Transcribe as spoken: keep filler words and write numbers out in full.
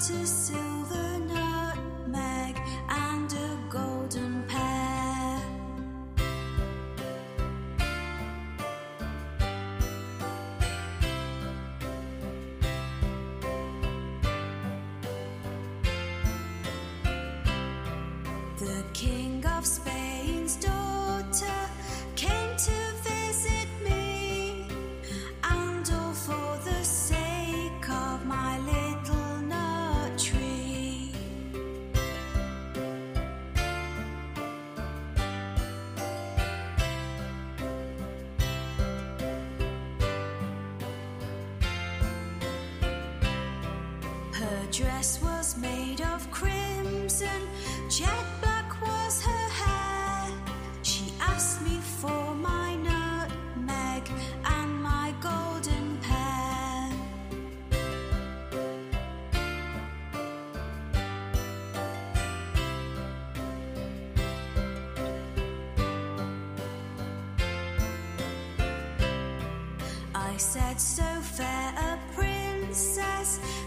to silver nutmeg and a golden pear. The King of Spain's daughter came to visit me, and all for the sake of my little nut tree. Her dress was made of crimson, jet black was her hair. She asked me for my nutmeg and my golden pear. I said, so fair a princess,